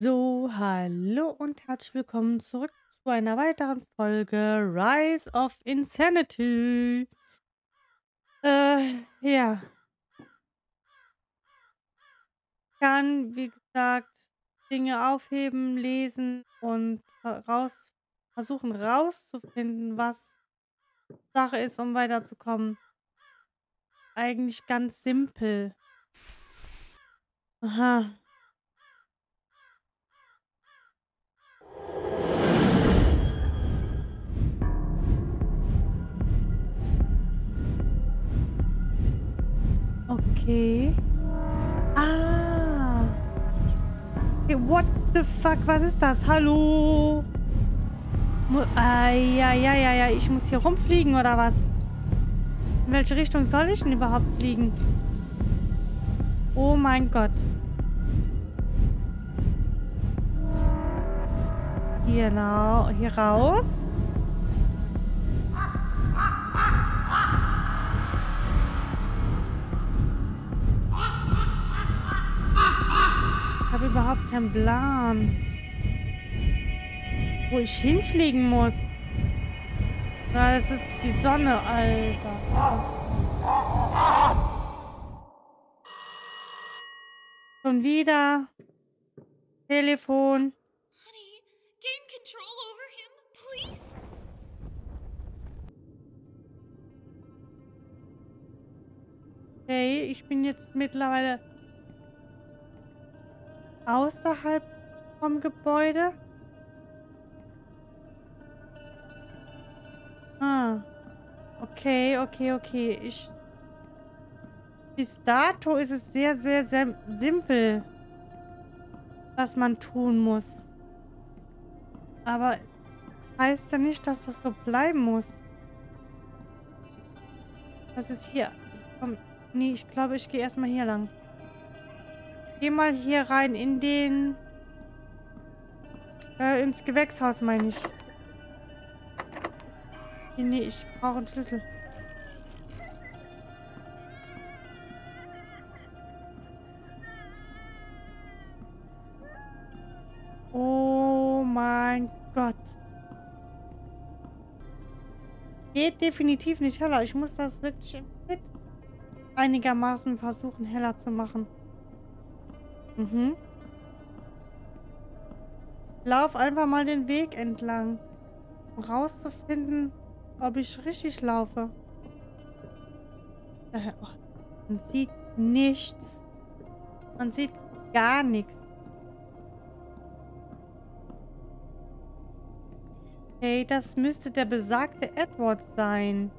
So, hallo und herzlich willkommen zurück zu einer weiteren Folge Rise of Insanity. Ja. Ich kann, wie gesagt, Dinge aufheben, lesen und versuchen rauszufinden, was Sache ist, um weiterzukommen. Eigentlich ganz simpel. Aha. Okay. Ah. Okay, what the fuck? Was ist das? Hallo? Ja, ich muss hier rumfliegen oder was? In welche Richtung soll ich denn überhaupt fliegen? Oh mein Gott. Genau, hier raus. Ich habe überhaupt keinen Plan, wo ich hinfliegen muss. Na, das ist die Sonne, Alter. Schon wieder. Telefon. Okay, ich bin jetzt mittlerweile außerhalb vom Gebäude. Ah, okay. Bis dato ist es sehr simpel, was man tun muss. Aber heißt ja nicht, dass das so bleiben muss. Was ist hier? Komm. Nee, ich glaube, ich gehe erstmal hier lang. Geh mal hier rein in den... ins Gewächshaus, meine ich. Nee, ich brauche einen Schlüssel. Oh mein Gott. Geht definitiv nicht heller. Ich muss das wirklich im Fit einigermaßen versuchen, heller zu machen. Mhm. Lauf einfach mal den Weg entlang, um rauszufinden, ob ich richtig laufe. Man sieht nichts. Man sieht gar nichts. Okay, das müsste der besagte Edward sein.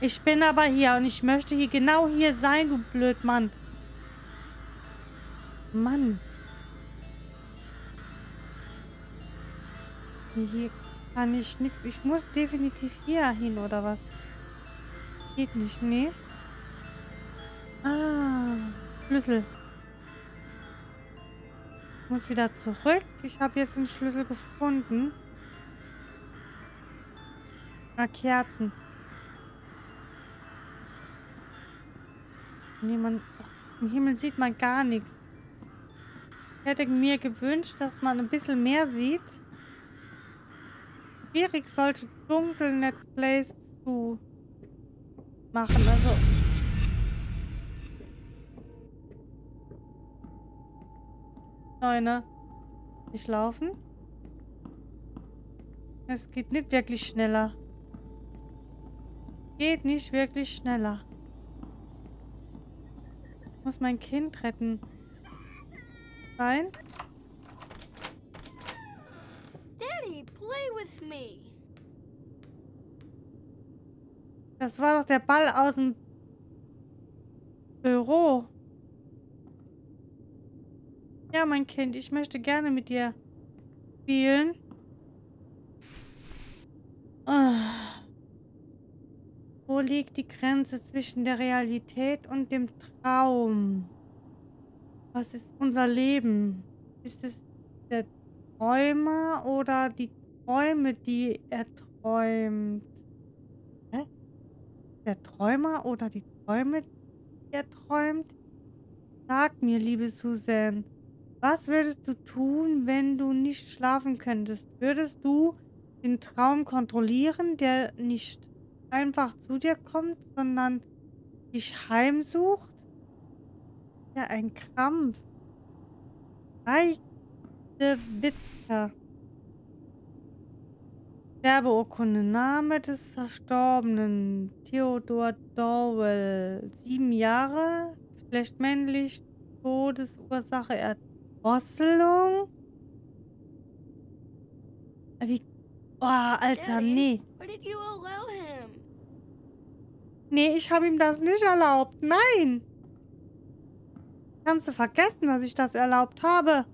Ich bin aber hier und ich möchte hier genau hier sein, du Blödmann. Mann. Hier kann ich nichts. Ich muss definitiv hier hin, oder was? Geht nicht, nee. Ah, Schlüssel. Ich muss wieder zurück. Ich habe jetzt den Schlüssel gefunden. Na, Kerzen. Nee, im Himmel sieht man gar nichts. Ich hätte mir gewünscht, dass man ein bisschen mehr sieht. Schwierig, solche dunklen Let's Plays zu machen. Also. Neune. Nicht laufen. Es geht nicht wirklich schneller. Geht nicht wirklich schneller. Ich muss mein Kind retten. Rein. Daddy, play with me. Das war doch der Ball aus dem Büro. Ja, mein Kind, ich möchte gerne mit dir spielen. Wo liegt die Grenze zwischen der Realität und dem Traum? Was ist unser Leben? Ist es der Träumer oder die Träume, die er träumt. Hä? Der Träumer oder die Träume, die er träumt? Sag mir, liebe Susan, was würdest du tun, wenn du nicht schlafen könntest? Würdest du den Traum kontrollieren, der nicht einfach zu dir kommt, sondern dich heimsucht? Ja, ein Krampf. Witzka. Sterbeurkunde. Name des Verstorbenen. Theodore Dorwell. 7 Jahre. Schlecht männlich. Todesursache. Erdrosselung. Wie? Oh, Alter, nee. Nee, ich habe ihm das nicht erlaubt. Nein. Kannst du vergessen, dass ich das erlaubt habe?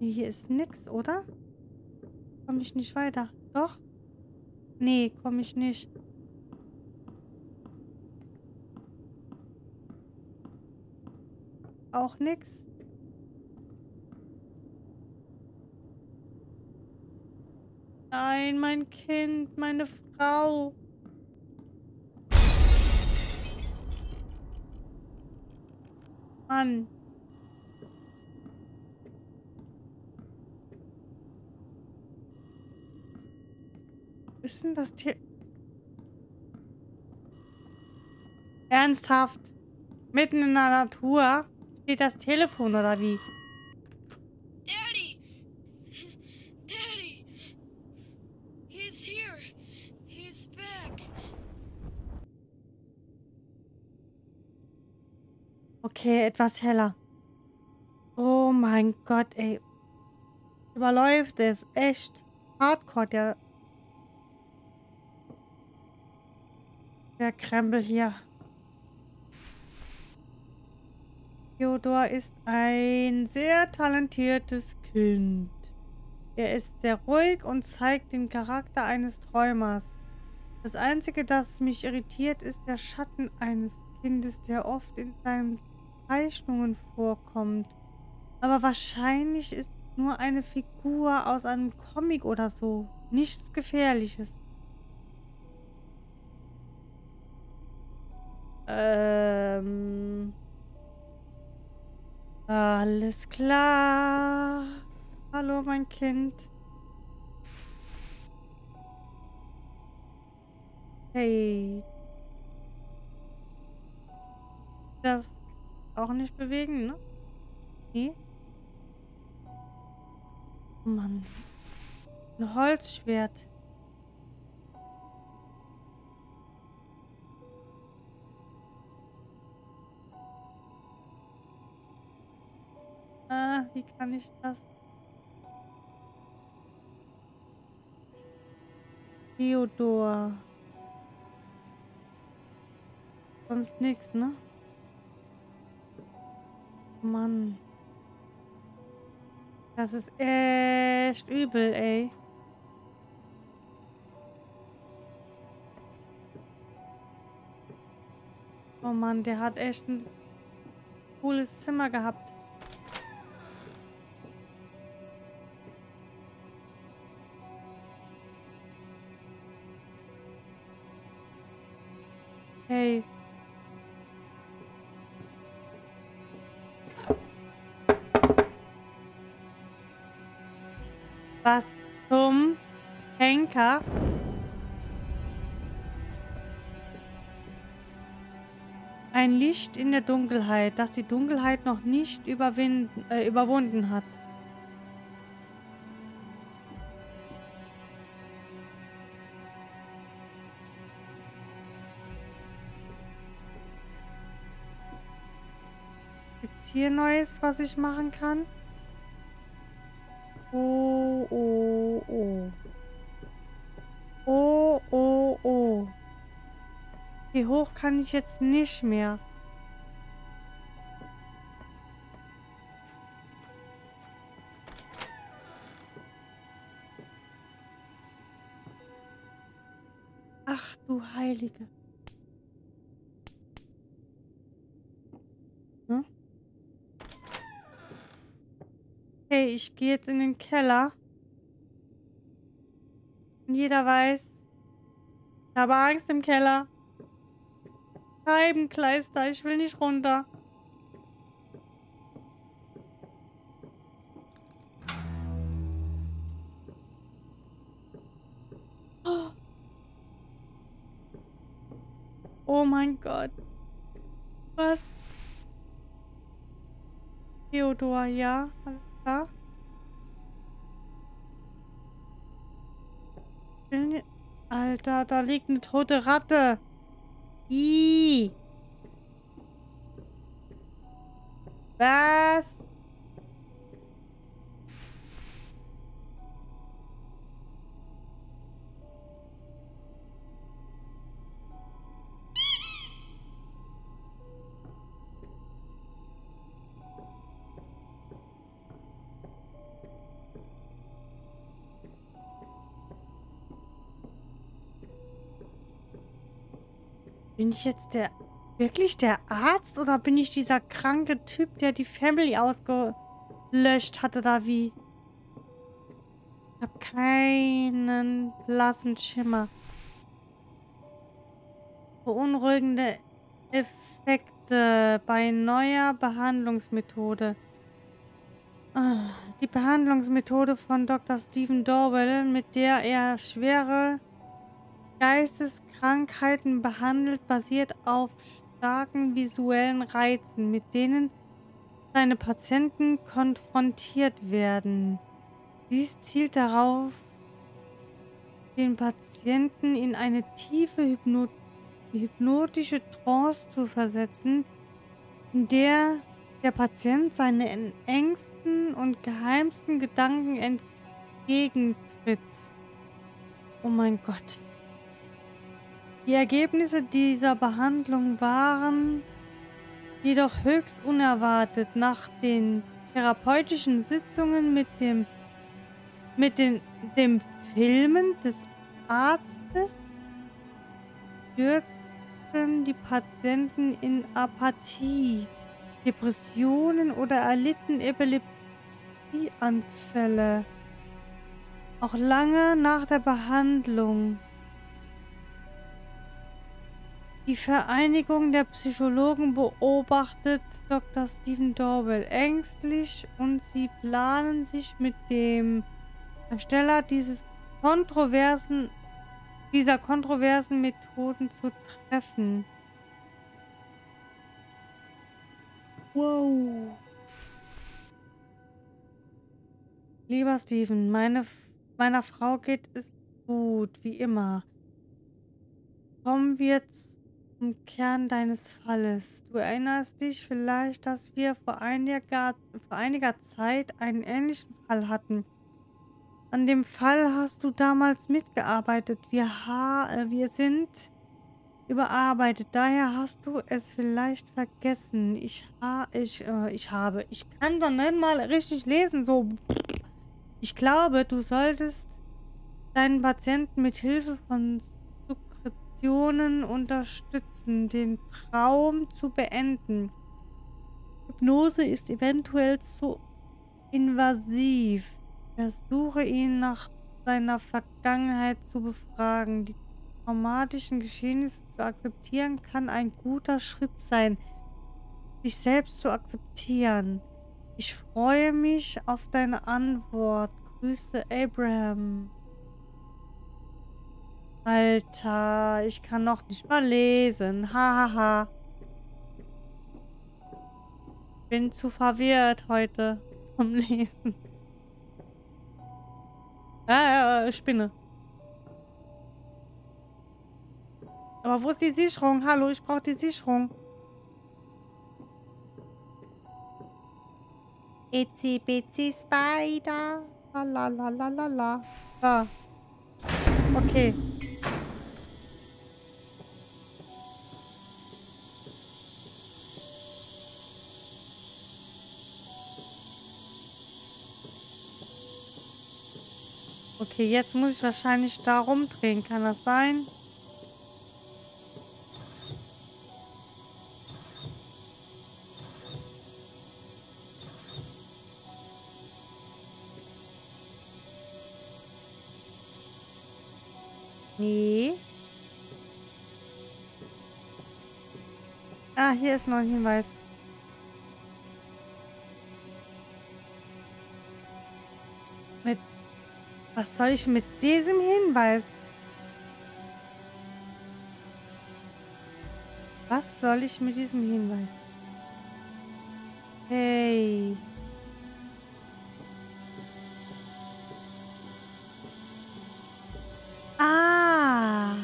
Nee, hier ist nix, oder? Komme ich nicht weiter. Doch? Nee, komme ich nicht. Auch nix. Nein, mein Kind, meine Frau. Mann. Ist denn das Tier? Ernsthaft? Mitten in der Natur steht das Telefon oder wie? Daddy! Daddy! He's here! He's back! Okay, etwas heller. Oh mein Gott, ey. Überläuft es. Echt. Hardcore, der Krempel hier. Theodore ist ein sehr talentiertes Kind. Er ist sehr ruhig und zeigt den Charakter eines Träumers. Das Einzige, das mich irritiert, ist der Schatten eines Kindes, der oft in seinen Zeichnungen vorkommt. Aber wahrscheinlich ist nur eine Figur aus einem Comic oder so. Nichts Gefährliches. Alles klar. Hallo, mein Kind. Hey. Das auch nicht bewegen, ne? Nee. Mann. Ein Holzschwert. Wie kann ich das? Theodore. Sonst nichts, ne? Mann. Das ist echt übel, ey. Oh Mann, der hat echt ein cooles Zimmer gehabt. Hey. Was zum Henker? Ein Licht in der Dunkelheit, das die Dunkelheit noch nicht überwunden hat. Hier Neues, was ich machen kann. Oh, oh, oh. Oh, oh, oh. Hier hoch kann ich jetzt nicht mehr. Ach du Heilige. Okay, ich gehe jetzt in den Keller. Und jeder weiß, ich habe Angst im Keller. Scheibenkleister, ich will nicht runter. Oh mein Gott. Was? Theodore, ja? Alles klar? Alter, da liegt eine tote Ratte. Ih. Was? Bin ich jetzt wirklich der Arzt oder bin ich dieser kranke Typ, der die Family ausgelöscht hatte da wie? Ich habe keinen blassen Schimmer. Beunruhigende Effekte bei neuer Behandlungsmethode. Die Behandlungsmethode von Dr. Stephen Dorwell, mit der er schwere Geisteskrankheiten behandelt, basiert auf starken visuellen Reizen, mit denen seine Patienten konfrontiert werden. Dies zielt darauf, den Patienten in eine tiefe hypnotische Trance zu versetzen, in der der Patient seinen engsten und geheimsten Gedanken entgegentritt. Oh mein Gott. Die Ergebnisse dieser Behandlung waren jedoch höchst unerwartet. Nach den therapeutischen Sitzungen mit dem Filmen des Arztes stürzten die Patienten in Apathie, Depressionen oder erlitten Epilepsieanfälle. Auch lange nach der Behandlung. Die Vereinigung der Psychologen beobachtet Dr. Stephen Dorwell ängstlich und sie planen, sich mit dem Ersteller dieser kontroversen Methoden zu treffen. Wow. Lieber Stephen, meiner Frau geht es gut, wie immer. Kommen wir zu im Kern deines Falles. Du erinnerst dich vielleicht, dass wir vor einiger Zeit einen ähnlichen Fall hatten. An dem Fall hast du damals mitgearbeitet. Wir sind überarbeitet. Daher hast du es vielleicht vergessen. Ich kann doch nicht mal richtig lesen. So. Ich glaube, du solltest deinen Patienten mit Hilfe von unterstützen, den Traum zu beenden. Hypnose ist eventuell zu invasiv. Versuche ihn nach seiner Vergangenheit zu befragen. Die traumatischen Geschehnisse zu akzeptieren kann ein guter Schritt sein, sich selbst zu akzeptieren. Ich freue mich auf deine Antwort. Grüße, Abraham. Alter, ich kann noch nicht mal lesen. Hahaha. Ha, ha. Bin zu verwirrt heute zum Lesen. Spinne. Aber wo ist die Sicherung? Hallo, ich brauche die Sicherung. Itzi bitzi Spider. La la la la la. Ah. Okay. Okay, jetzt muss ich wahrscheinlich da rumdrehen. Kann das sein? Nee. Ah, hier ist noch ein Hinweis. Mit... Was soll ich mit diesem Hinweis? Was soll ich mit diesem Hinweis? Hey. Ah.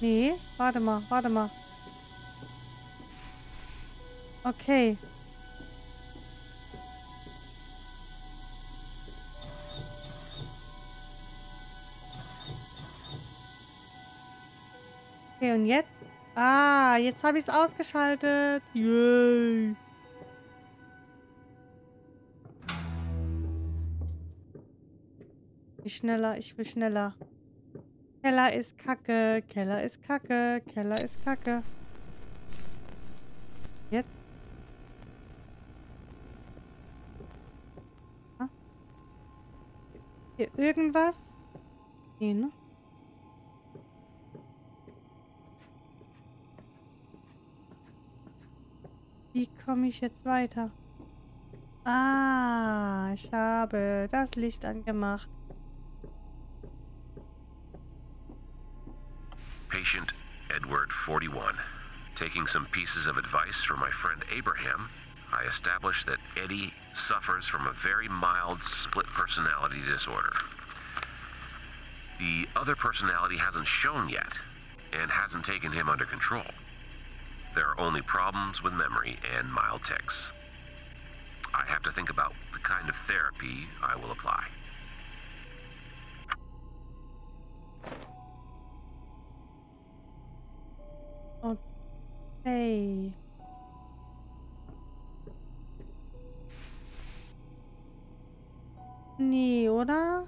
Nee, warte mal, warte mal. Okay. Okay, und jetzt? Ah, jetzt habe ich es ausgeschaltet. Yay. Ich will schneller, ich will schneller. Keller ist kacke, Keller ist kacke, Keller ist kacke. Jetzt? Ah. Hier irgendwas? Nee, ne? Wie komme ich jetzt weiter? Ah, ich habe das Licht angemacht. Patient Edward, 41. Taking some pieces of advice from my friend Abraham, I established that Eddie suffers from a very mild split personality disorder. The other personality hasn't shown yet and hasn't taken him under control. There are only problems with memory and mild tics. I have to think about the kind of therapy I will apply. Okay. Nee, oder?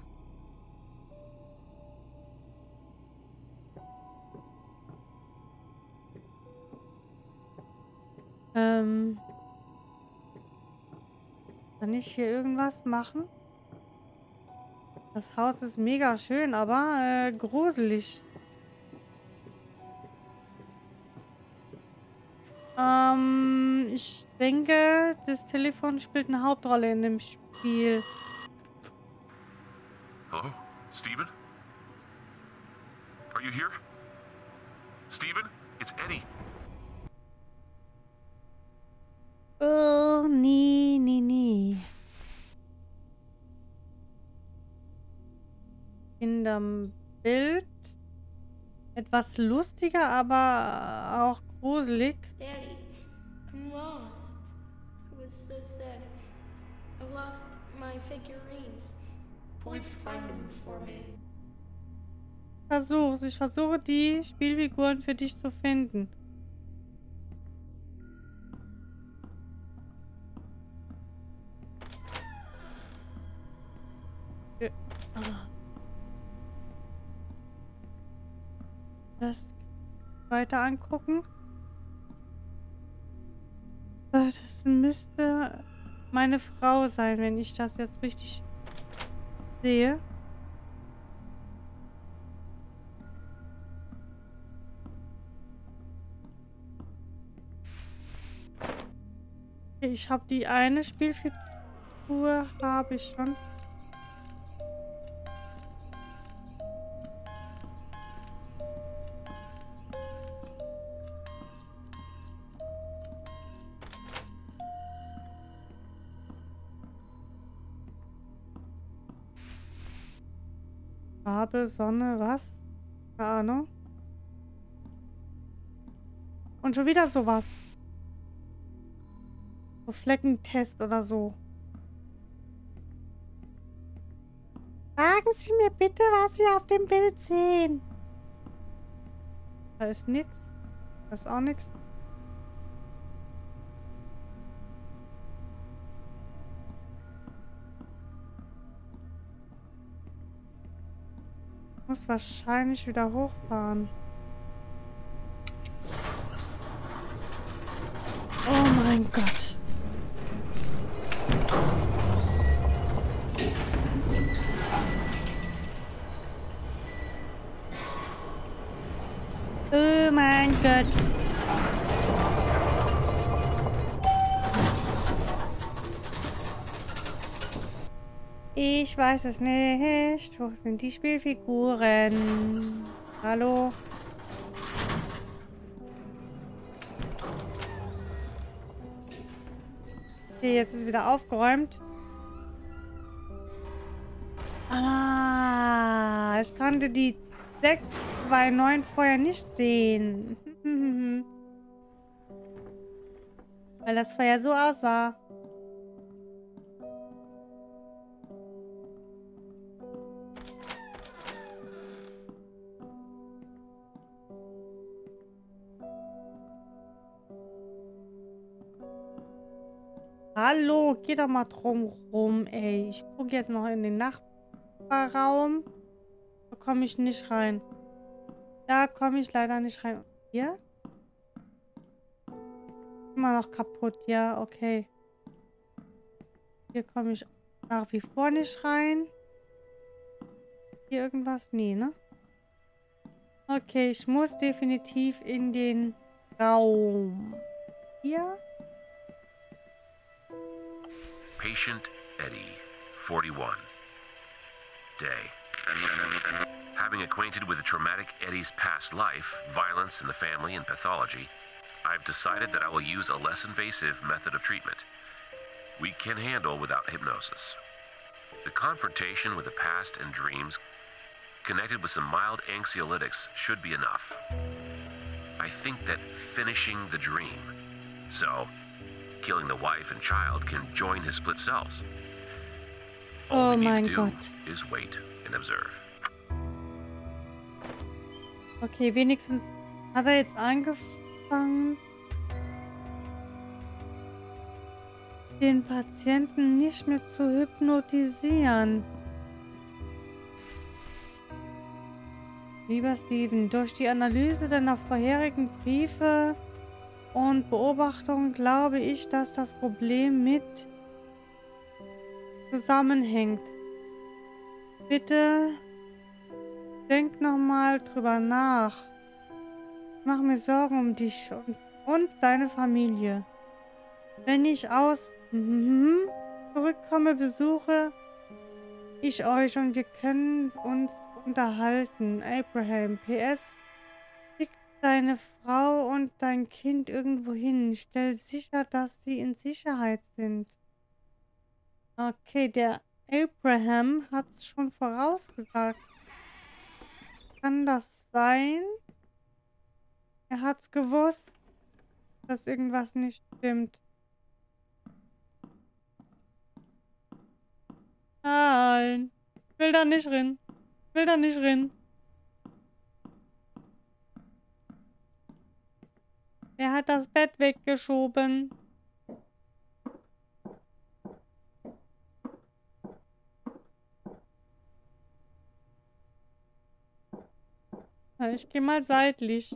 Kann ich hier irgendwas machen? Das Haus ist mega schön, aber gruselig. Ich denke, das Telefon spielt eine Hauptrolle in dem Spiel. Hallo, Stephen? Are you here? Stephen, it's Eddie. Oh, nee, nee, nee. In dem Bild etwas lustiger, aber auch gruselig. Daddy, I'm lost. I was so sad. I lost my figurines. Please find them for me. Ich versuche die Spielfiguren für dich zu finden. Das weiter angucken. Das müsste meine Frau sein, wenn ich das jetzt richtig sehe. Ich habe die eine Spielfigur, habe ich schon. Farbe, Sonne, was? Keine Ahnung. Und schon wieder sowas. So Fleckentest oder so. Sagen Sie mir bitte, was Sie auf dem Bild sehen. Da ist nichts. Da ist auch nichts. Muss wahrscheinlich wieder hochfahren. Oh mein mein Gott. Oh mein Gott. Ich weiß es nicht. Wo sind die Spielfiguren? Hallo? Okay, jetzt ist wieder aufgeräumt. Ah, ich konnte die 629 vorher nicht sehen. Weil das vorher so aussah. Hallo, geh doch mal drum rum, ey. Ich gucke jetzt noch in den Nachbarraum. Da komme ich nicht rein. Da komme ich leider nicht rein. Hier? Immer noch kaputt, ja, okay. Hier komme ich nach wie vor nicht rein. Hier irgendwas? Nee, ne? Okay, ich muss definitiv in den Raum. Hier? Patient Eddie, 41. Day. Having acquainted with the traumatic Eddie's past life, violence in the family, and pathology, I've decided that I will use a less invasive method of treatment we can handle without hypnosis. The confrontation with the past and dreams connected with some mild anxiolytics should be enough. I think that finishing the dream, so killing the wife and child, can join his split selves. All we need to do is wait and observe. Okay, wenigstens hat jetzt angefangen, den Patienten nicht mehr zu hypnotisieren. Lieber Stephen, durch die Analyse deiner vorherigen Briefe und Beobachtung glaube ich, dass das Problem mit zusammenhängt. Bitte denk nochmal drüber nach. Ich mache mir Sorgen um dich und deine Familie. Wenn ich aus zurückkomme, besuche ich euch und wir können uns unterhalten. Abraham, PS. Deine Frau und dein Kind irgendwo hin. Stell sicher, dass sie in Sicherheit sind. Okay, der Abraham hat es schon vorausgesagt. Kann das sein? Er hat es gewusst, dass irgendwas nicht stimmt. Nein. Will da nicht rein. Will da nicht rein. Er hat das Bett weggeschoben. Ich gehe mal seitlich.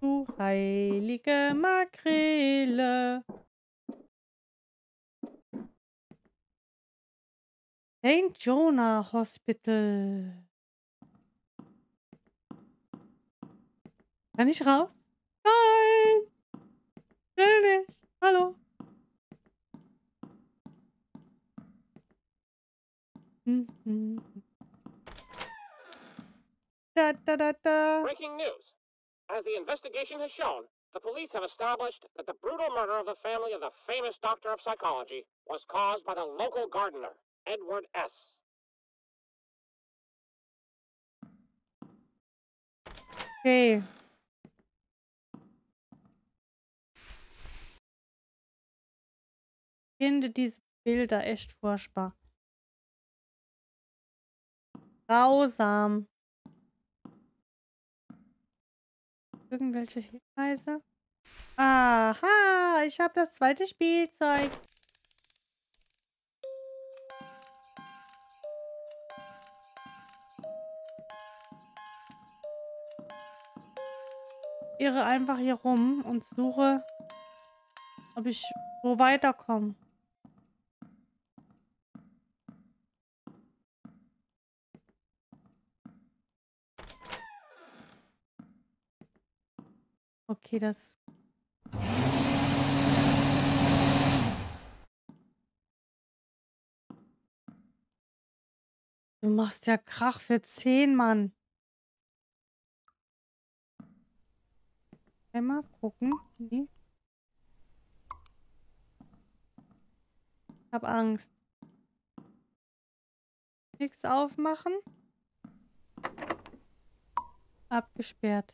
Du heilige Makrele. St. Jonah Hospital. Kann ich raus? Nein! Will nicht! Hallo! Da, da, da, da. Breaking news! As the investigation has shown, the police have established that the brutal murder of the family of the famous doctor of psychology was caused by the local gardener, Edward S. Okay. Ich finde diese Bilder echt furchtbar. Grausam. Irgendwelche Hinweise? Aha, ich habe das zweite Spielzeug. irre einfach hier rum und suche, ob ich so weiterkomme. Okay, das... Du machst ja Krach für 10, Mann. Einmal gucken. Nee. Ich hab Angst. Nichts aufmachen. Abgesperrt.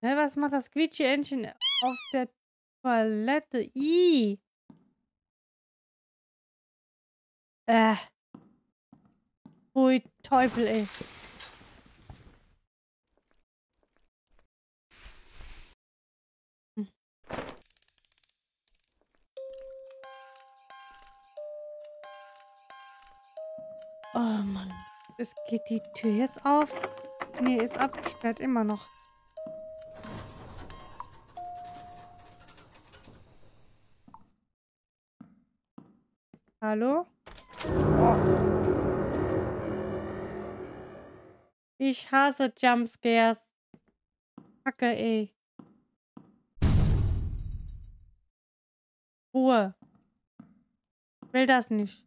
Hä, was macht das Quietsche-Entchen auf der Toilette? Ih! Ui, Teufel, ey. Oh Mann. Es geht die Tür jetzt auf. Nee, ist abgesperrt, immer noch. Hallo? Ich hasse Jumpscares. Kacke, ey. Ruhe. Ich will das nicht.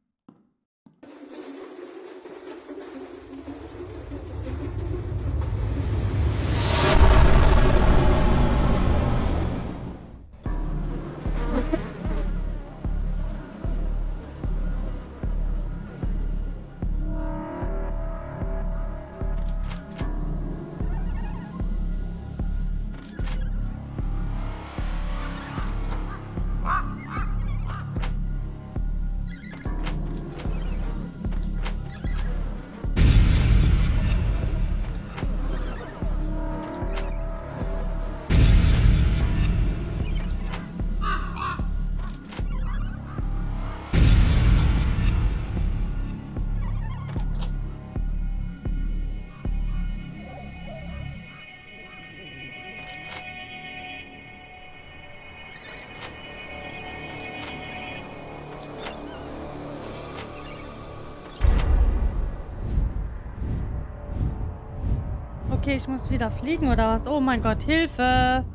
Okay, ich muss wieder fliegen oder was? Oh mein Gott, Hilfe!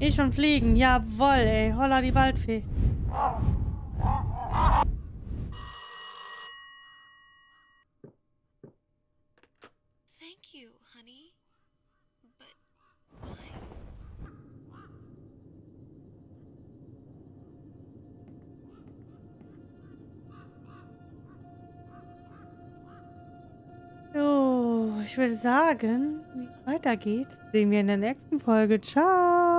Ich schon fliegen, jawohl, ey. Holla die Waldfee. Thank you, honey. But why? So. Ich würde sagen, wie es weitergeht, sehen wir in der nächsten Folge. Ciao!